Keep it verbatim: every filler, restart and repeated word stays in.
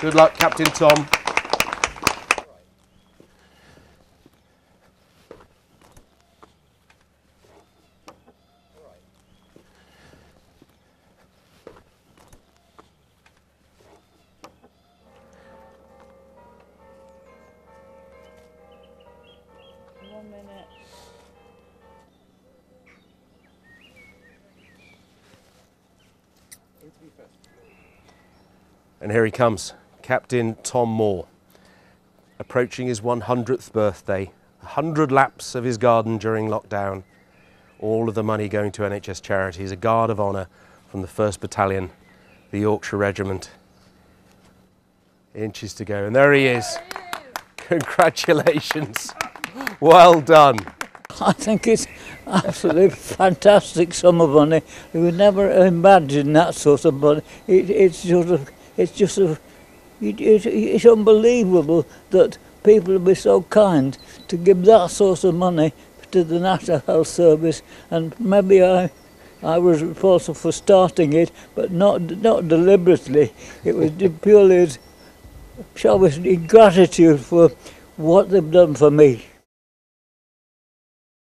Good luck, Captain Tom. One minute. And here he comes, Captain Tom Moore, approaching his one hundredth birthday, one hundred laps of his garden during lockdown, all of the money going to N H S charities, a guard of honour from the first Battalion, the Yorkshire Regiment. Inches to go, and there he is. Congratulations. Well done. I think it's absolutely fantastic sum of money. You would never imagine that sort of money. It, it's sort of, it's just, a, it, it, it's unbelievable that people would be so kind to give that sort of money to the National Health Service. And maybe I, I was responsible for starting it, but not not deliberately. It was purely, shall we say, gratitude for what they've done for me.